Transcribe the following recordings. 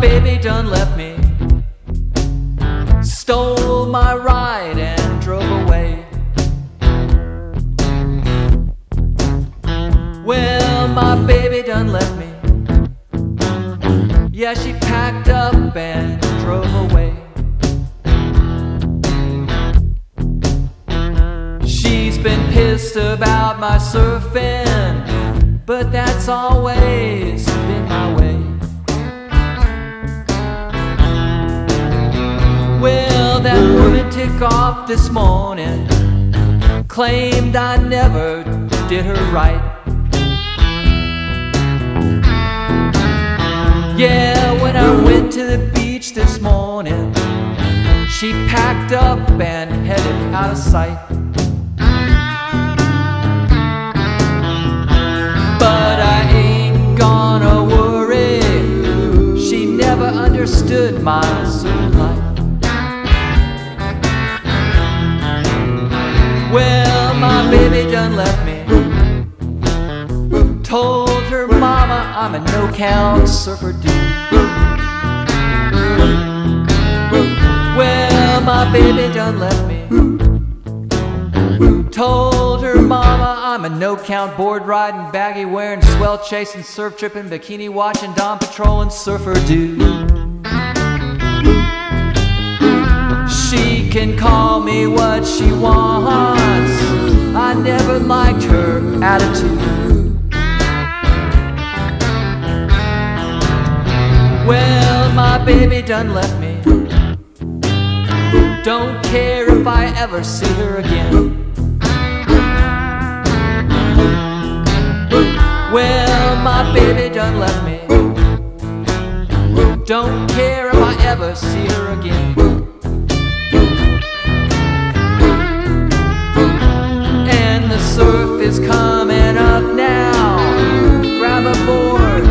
baby done left me, stole my ride and drove away. Well, my baby done left me, yeah, she packed up and drove away. She's been pissed about my surfing, but that's always been my way. Well, that woman took off this morning, claimed I never did her right. Yeah, when I went to the beach this morning, she packed up and headed out of sight. But I ain't gonna worry, she never understood my surf life. Well, my baby done left me, told her mama I'm a no-count surfer dude. Well, my baby done left me, told her mama I'm a no-count board riding, baggy wearing, swell chasing, surf tripping, bikini watching, dawn patrolling surfer dude. She can call me what she wants, I never liked her attitude. Well, my baby done left me, don't care if I ever see her again. Well, my baby done left me, don't care if I ever see her again. Surf is coming up now, grab a board,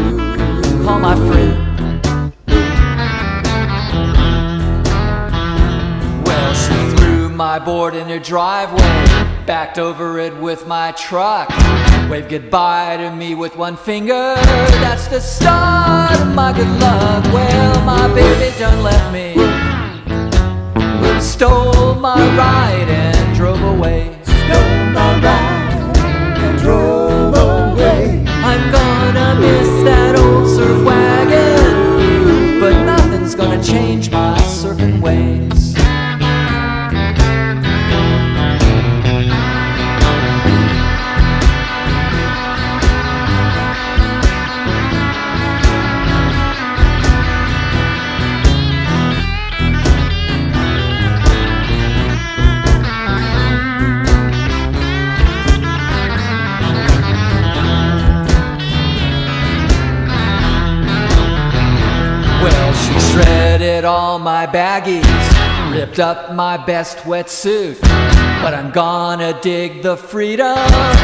call my friend. Well, she threw my board in her driveway, backed over it with my truck, waved goodbye to me with one finger, that's the start of my good luck. Well, my baby done left me, stole my ride and drove away. I'm gonna miss that old surf wagon, but nothing's gonna change my surfing ways. Shredded all my baggies, ripped up my best wetsuit, but I'm gonna dig the freedom,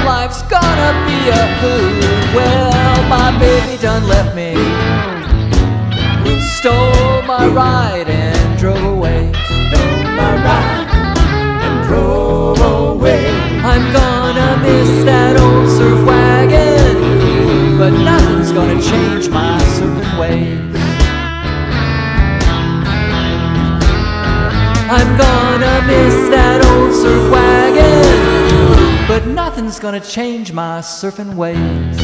life's gonna be a hoot. Well, my baby done left me, stole my ride and drove away. Stole my ride and drove away. I'm gonna miss that old surf wagon, but nothing's gonna change my surfing ways. I'm gonna miss that old surf wagon, but nothing's gonna change my surfing ways.